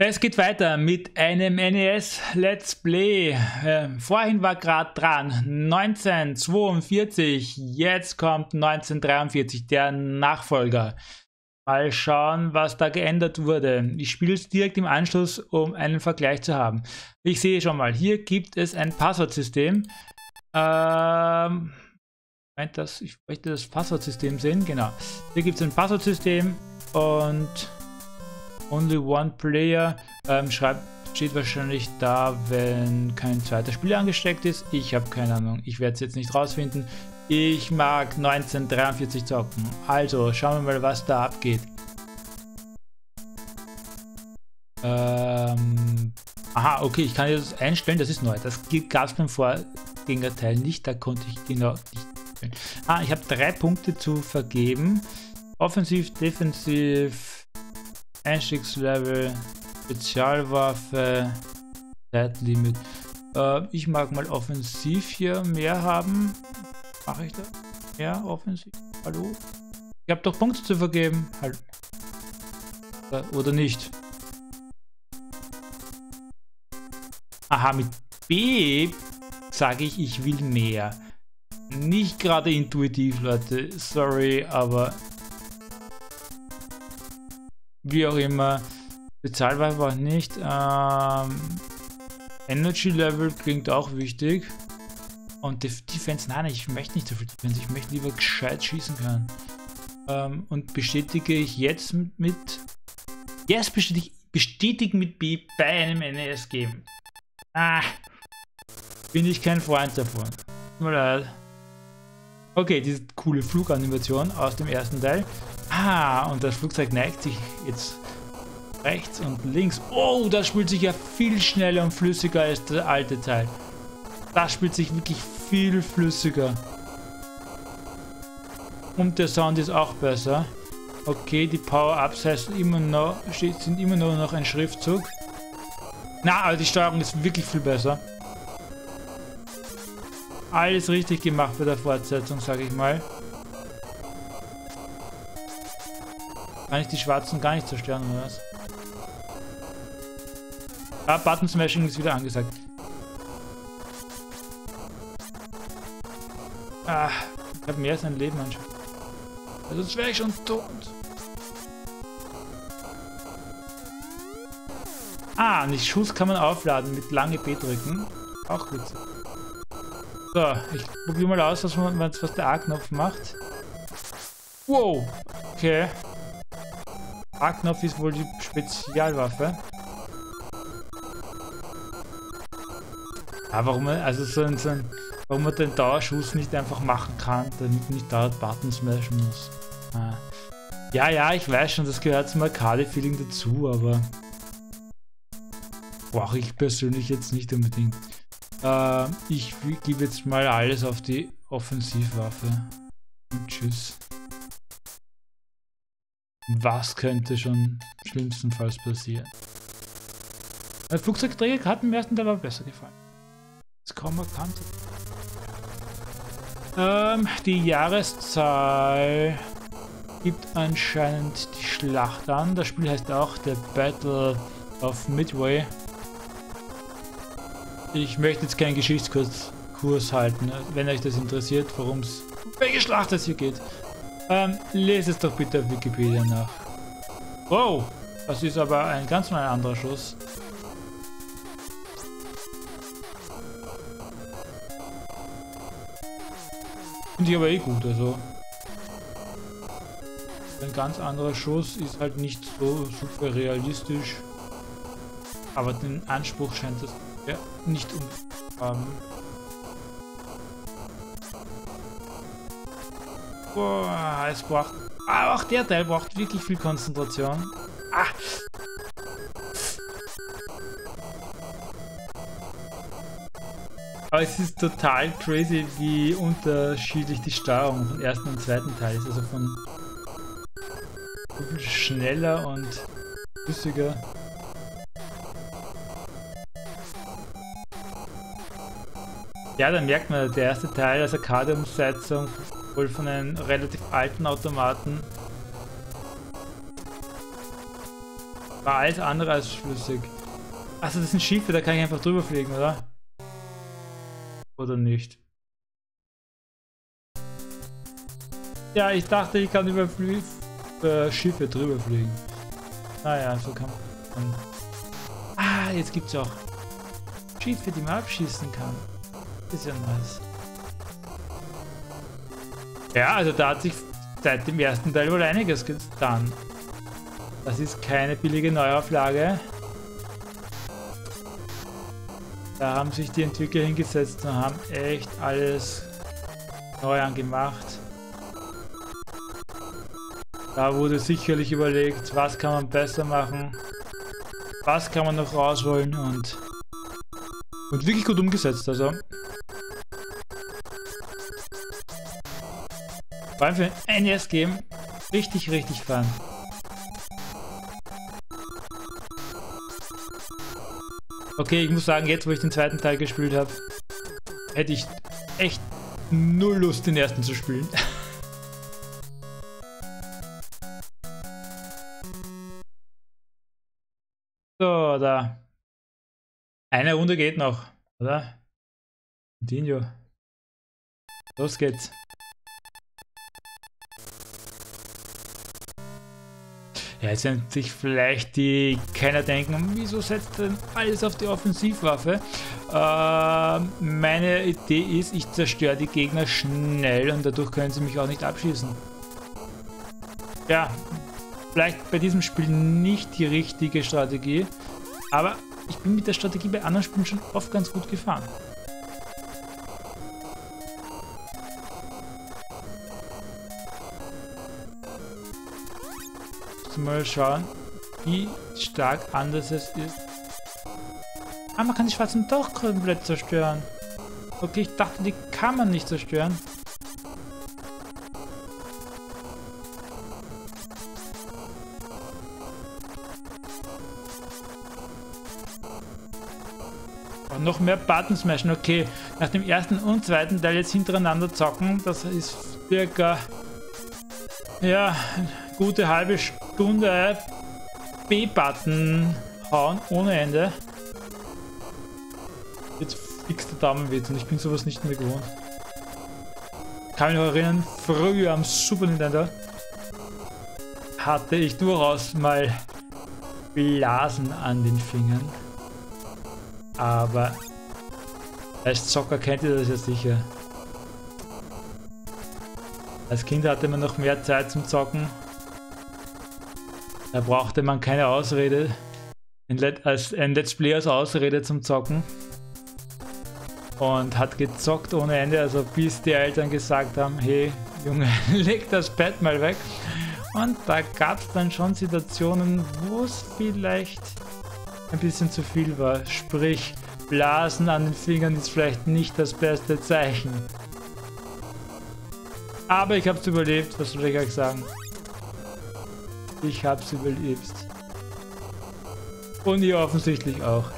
Es geht weiter mit einem NES Let's Play. Vorhin war gerade dran 1942, jetzt kommt 1943, der Nachfolger. Mal schauen, was da geändert wurde. Ich spiele es direkt im Anschluss, um einen Vergleich zu haben. Ich sehe schon mal, hier gibt es ein Passwortsystem. Ich möchte das Passwortsystem sehen, genau. Hier gibt es ein Passwortsystem und Only One Player steht wahrscheinlich da, wenn kein zweiter Spieler angesteckt ist. Ich habe keine Ahnung, ich werde es jetzt nicht rausfinden. Ich mag 1943 zocken, also schauen wir mal, was da abgeht. Aha, okay, ich kann jetzt einstellen, das ist neu. Das gab es beim Vorgängerteil nicht, da konnte ich genau nicht einstellen. Ah, ich habe 3 Punkte zu vergeben. Offensiv, defensiv, Einstiegslevel, Spezialwaffe, Zeitlimit. Ich mag mal offensiv hier mehr haben. Mache ich da? Ja, offensiv. Hallo? Ich habe doch Punkte zu vergeben. Hallo. Oder nicht? Aha, mit B sage ich, ich will mehr. Nicht gerade intuitiv, Leute. Sorry, aber wie auch immer, bezahlbar war nicht. Energy Level klingt auch wichtig. Und Defense, nein, ich möchte nicht so viel Defense, ich möchte lieber gescheit schießen können. Und bestätige ich jetzt mit Yes, bestätigen mit B bei einem NES Game. Bin ich kein Freund davon. Tut mir leid. Okay, diese coole Fluganimation aus dem ersten Teil. Ah, und das Flugzeug neigt sich jetzt rechts und links. Oh, das spielt sich ja viel schneller und flüssiger als der alte Teil. Das spielt sich wirklich viel flüssiger. Und der Sound ist auch besser. Okay, die Power-Ups sind immer nur noch ein Schriftzug. Na, also die Steuerung ist wirklich viel besser. Alles richtig gemacht bei der Fortsetzung, sage ich mal. Kann ich die Schwarzen gar nicht zerstören, oder was? Ah, Button Smashing ist wieder angesagt. Ah, ich habe mehr als ein Leben anscheinend. Also sonst wäre ich schon tot. Ah, und den Schuss kann man aufladen mit lange B drücken. Auch gut. So, ich probiere mal aus, was der A-Knopf macht. Wow, okay. A-Knopf ist wohl die Spezialwaffe. Aber warum man, also warum man den Dauerschuss nicht einfach machen kann, damit nicht dauernd Button smashen muss. Ah. Ja, ich weiß schon, das gehört zum Arcade-Feeling dazu, aber brauche ich persönlich jetzt nicht unbedingt. Ich gebe jetzt mal alles auf die Offensivwaffe. Und tschüss. Was könnte schon schlimmstenfalls passieren? Der Flugzeugträger hat mir im ersten Teil aber besser gefallen. Jetzt kaum erkannt. Die Jahreszahl gibt anscheinend die Schlacht an. Das Spiel heißt auch The Battle of Midway. Ich möchte jetzt keinen Geschichtskurs halten, wenn euch das interessiert, worum es, welche Schlacht es hier geht. Lest es doch bitte auf Wikipedia nach. Wow, das ist aber ein ganz mal anderer Schuss. Finde ich aber eh gut, also. Ein ganz anderer Schuss ist halt nicht so super realistisch. Aber den Anspruch scheint es ja nicht zu haben. Boah, es braucht. Aber auch der Teil braucht wirklich viel Konzentration. Ah. Aber es ist total crazy, wie unterschiedlich die Steuerung vom ersten und zweiten Teil ist. Also von schneller und flüssiger. Ja, da merkt man, der erste Teil als Arcade-Umsetzung von einem relativ alten Automaten War alles andere als schlüssig. Achso, das sind Schiffe, da kann ich einfach drüber fliegen, oder? Oder nicht? Ja, ich dachte, ich kann über Schiffe drüber fliegen. Naja, so kann man. Ah, jetzt gibt's auch Schiffe, die man abschießen kann. Ist ja nice. Ja, also da hat sich seit dem ersten Teil wohl einiges getan. Das ist keine billige Neuauflage. Da haben sich die Entwickler hingesetzt und haben echt alles neu angemacht. Da wurde sicherlich überlegt, was kann man besser machen, was kann man noch rausholen und wirklich gut umgesetzt. Also vor allem für ein NES-Game richtig, richtig fun. Okay, ich muss sagen, jetzt wo ich den zweiten Teil gespielt habe, hätte ich echt null Lust, den ersten zu spielen. So, da. Eine Runde geht noch, oder? Continue. Los geht's. Ja, jetzt werden sich vielleicht die Kenner denken, wieso setzt denn alles auf die Offensivwaffe? Meine Idee ist, ich zerstöre die Gegner schnell und dadurch können sie mich auch nicht abschießen. Ja, vielleicht bei diesem Spiel nicht die richtige Strategie, aber ich bin mit der Strategie bei anderen Spielen schon oft ganz gut gefahren. Mal schauen, wie stark anders es ist. Ah, man kann die schwarzen doch komplett zerstören. Okay, ich dachte, die kann man nicht zerstören. Und noch mehr Button smashen. Okay, nach dem ersten und zweiten Teil jetzt hintereinander zocken, das ist circa, ja, eine gute halbe Stunde. B-Button hauen ohne Ende. Jetzt fix der Daumen weht und ich bin sowas nicht mehr gewohnt. Kann mich noch erinnern, früher am Super Nintendo hatte ich durchaus mal Blasen an den Fingern. Aber als Zocker kennt ihr das ja sicher. Als Kind hatte man noch mehr Zeit zum Zocken. Da brauchte man keine Ausrede, ein Let's Play als Ausrede zum Zocken und hat gezockt ohne Ende, also bis die Eltern gesagt haben, hey Junge, leg das Pad mal weg. Und da gab es dann schon Situationen, wo es vielleicht ein bisschen zu viel war, sprich Blasen an den Fingern ist vielleicht nicht das beste Zeichen. Aber ich habe es überlebt, was soll ich euch sagen. Ich hab's überlebt. Und ihr offensichtlich auch.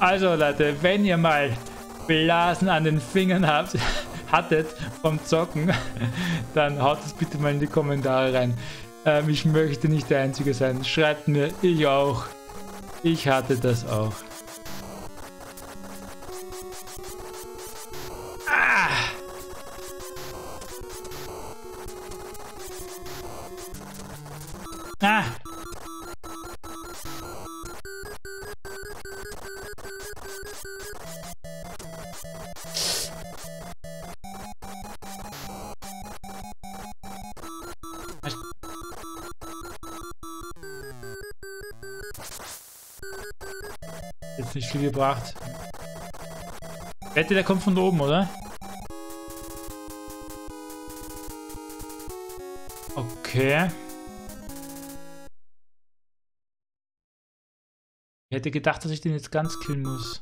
Also Leute, wenn ihr mal Blasen an den Fingern hattet vom Zocken, dann haut es bitte mal in die Kommentare rein. Ich möchte nicht der Einzige sein. Schreibt mir, ich auch. Ich hatte das auch. Ah. Jetzt nicht viel gebracht. Wette, der kommt von oben, oder? Okay. Ich hätte gedacht, dass ich den jetzt ganz killen muss.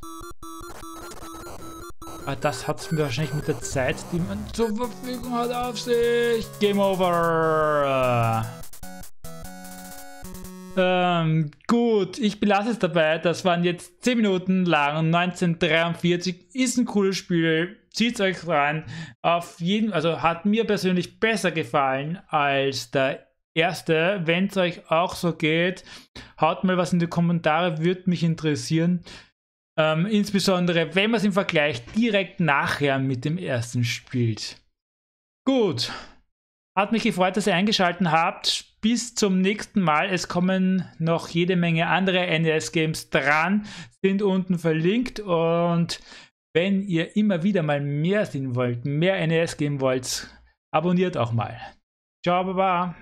Aber das hat es mir wahrscheinlich mit der Zeit, die man zur Verfügung hat, auf sich. Game over. Gut, ich belasse es dabei. Das waren jetzt 10 Minuten lang und 1943 ist ein cooles Spiel. Zieht euch rein. Auf jeden, also hat mir persönlich besser gefallen als der Erste, wenn es euch auch so geht, haut mal was in die Kommentare, würde mich interessieren. Insbesondere, wenn man es im Vergleich direkt nachher mit dem ersten spielt. Gut, hat mich gefreut, dass ihr eingeschaltet habt. Bis zum nächsten Mal. Es kommen noch jede Menge andere NES-Games dran, sind unten verlinkt. Und wenn ihr immer wieder mal mehr sehen wollt, mehr NES-Games wollt, abonniert auch mal. Ciao, baba.